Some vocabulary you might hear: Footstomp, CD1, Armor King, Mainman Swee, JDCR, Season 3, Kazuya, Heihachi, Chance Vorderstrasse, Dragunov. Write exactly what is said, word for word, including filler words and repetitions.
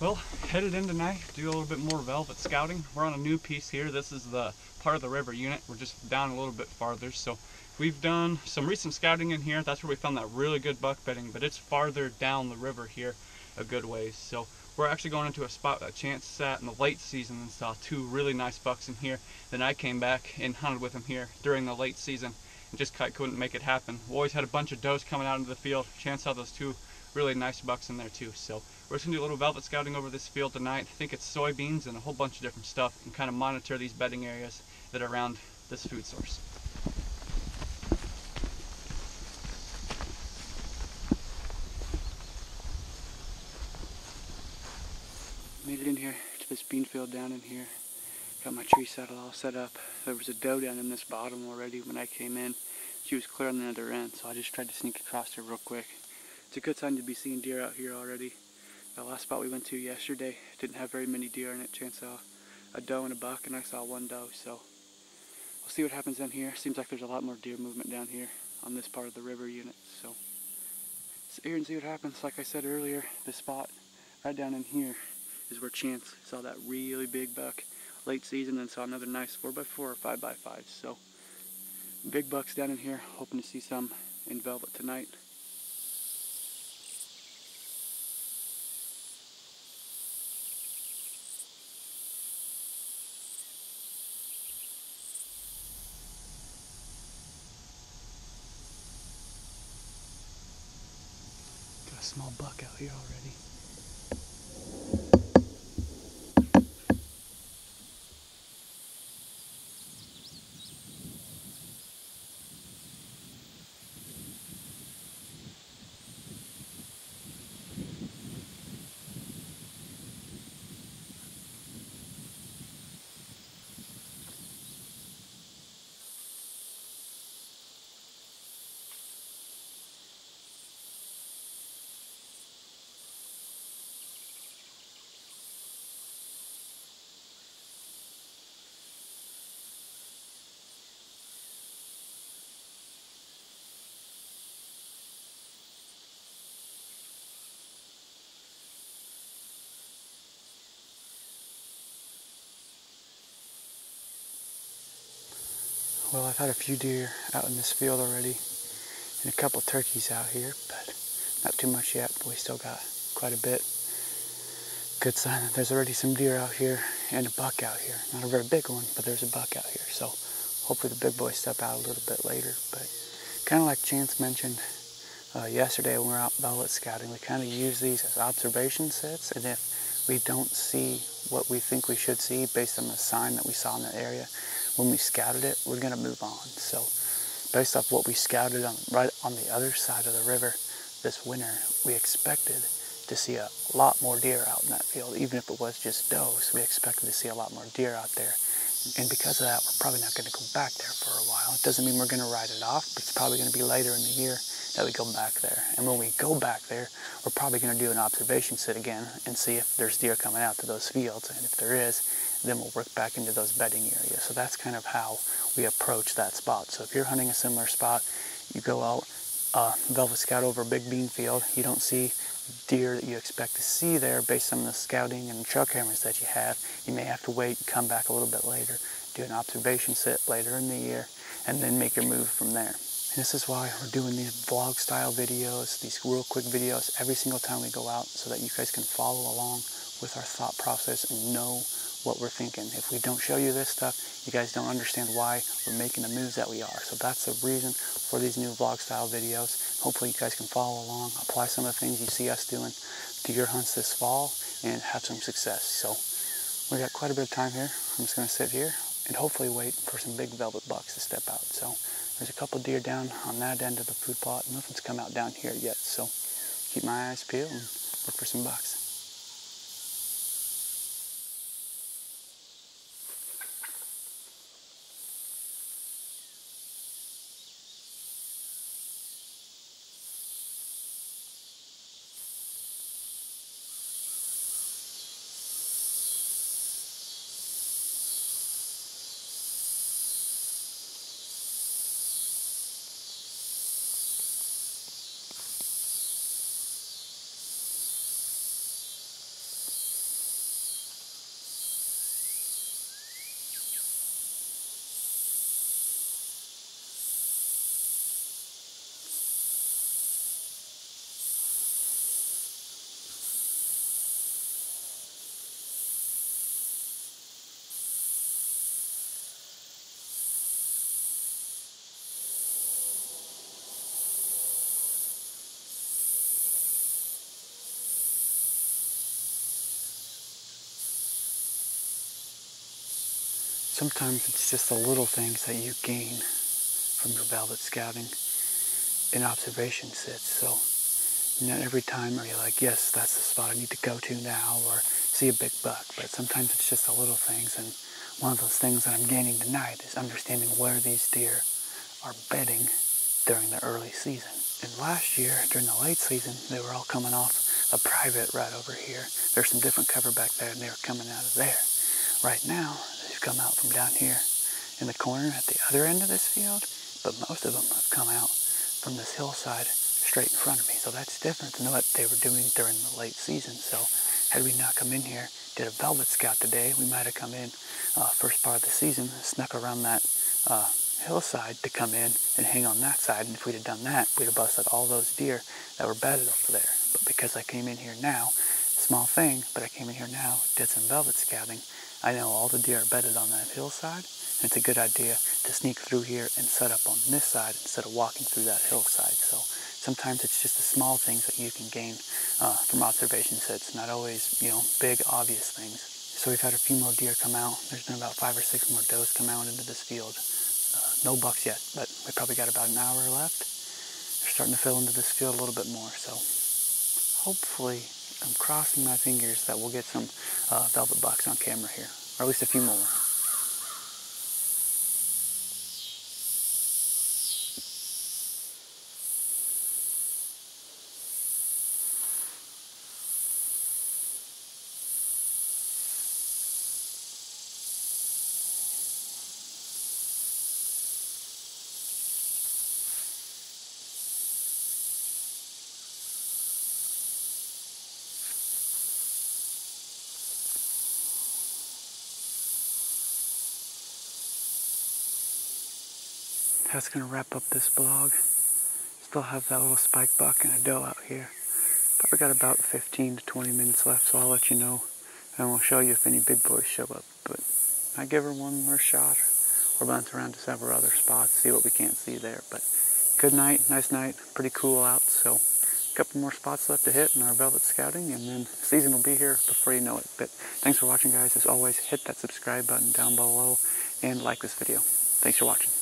Well, headed in tonight, do a little bit more velvet scouting. We're on a new piece here. This is the part of the river unit. We're just down a little bit farther. So we've done some recent scouting in here. That's where we found that really good buck bedding, but it's farther down the river here a good ways. So we're actually going into a spot that Chance sat in the late season and saw two really nice bucks in here. Then I came back and hunted with him here during the late season and just couldn't make it happen. We always had a bunch of does coming out into the field. Chance saw those two really nice bucks in there too. So we're just gonna do a little velvet scouting over this field tonight. I think it's soybeans and a whole bunch of different stuff, and kind of monitor these bedding areas that are around this food source. Made it in here to this bean field down in here. Got my tree saddle all set up. There was a doe down in this bottom already when I came in. She was clear on the other end, so I just tried to sneak across her real quick. It's a good time to be seeing deer out here already. The last spot we went to yesterday didn't have very many deer in it. Chance saw a doe and a buck, and I saw one doe, so we'll see what happens down here. Seems like there's a lot more deer movement down here on this part of the river unit, so sit here and see what happens. Like I said earlier, this spot right down in here is where Chance saw that really big buck late season and saw another nice four by four or five by five. So big bucks down in here, hoping to see some in velvet tonight. Got a small buck out here already. Well, I've had a few deer out in this field already and a couple turkeys out here, but not too much yet. But we still got quite a bit. Good sign that there's already some deer out here and a buck out here. Not a very big one, but there's a buck out here. So hopefully the big boys step out a little bit later. But kind of like Chance mentioned uh, yesterday when we were out velvet scouting, we kind of use these as observation sets. And if we don't see what we think we should see based on the sign that we saw in that area, when we scouted it, we're gonna move on. So based off what we scouted on right on the other side of the river this winter, we expected to see a lot more deer out in that field, even if it was just does. We expected to see a lot more deer out there. And because of that, we're probably not gonna go back there for a while. It doesn't mean we're gonna write it off, but it's probably gonna be later in the year that we go back there. And when we go back there, we're probably gonna do an observation sit again and see if there's deer coming out to those fields. And if there is, then we'll work back into those bedding areas. So that's kind of how we approach that spot. So if you're hunting a similar spot, you go out, uh, velvet scout over a big bean field, you don't see deer that you expect to see there based on the scouting and the trail cameras that you have, you may have to wait and come back a little bit later, do an observation sit later in the year, and then make your move from there. This is why we're doing these vlog style videos, these real quick videos every single time we go out, so that you guys can follow along with our thought process and know what we're thinking. If we don't show you this stuff, you guys don't understand why we're making the moves that we are. So that's the reason for these new vlog style videos. Hopefully you guys can follow along, apply some of the things you see us doing to your hunts this fall, and have some success. So we got quite a bit of time here. I'm just gonna sit here and hopefully wait for some big velvet bucks to step out. So there's a couple deer down on that end of the food plot. Nothing's come out down here yet. So keep my eyes peeled and look for some bucks. Sometimes it's just the little things that you gain from your velvet scouting in observation sits. So not every time are you like, yes, that's the spot I need to go to now, or see a big buck. But sometimes it's just the little things, and one of those things that I'm gaining tonight is understanding where these deer are bedding during the early season. And last year, during the late season, they were all coming off a private right over here. There's some different cover back there, and they were coming out of there. Right now, they've come out from down here in the corner at the other end of this field, but most of them have come out from this hillside straight in front of me. So that's different than what they were doing during the late season. So had we not come in here, did a velvet scout today, we might have come in uh, first part of the season, snuck around that uh, hillside to come in and hang on that side. And if we'd have done that, we'd have busted all those deer that were bedded over there. But because I came in here now, small thing, but I came in here now, did some velvet scouting, I know all the deer are bedded on that hillside. And it's a good idea to sneak through here and set up on this side instead of walking through that hillside. So sometimes it's just the small things that you can gain uh, from observation sets, not always, you know, big obvious things. So we've had a few more deer come out. There's been about five or six more does come out into this field. Uh, no bucks yet, but we probably got about an hour left. They're starting to fill into this field a little bit more. So hopefully, I'm crossing my fingers that we'll get some uh, velvet bucks on camera here, or at least a few more. That's going to wrap up this vlog. Still have that little spike buck and a doe out here. Probably got about fifteen to twenty minutes left, so I'll let you know, and we'll show you if any big boys show up. But I give her one more shot, or bounce around to several other spots, see what we can't see there. But good night, nice night, pretty cool out, so a couple more spots left to hit in our velvet scouting, and then the season will be here before you know it. But thanks for watching, guys. As always, hit that subscribe button down below and like this video. Thanks for watching.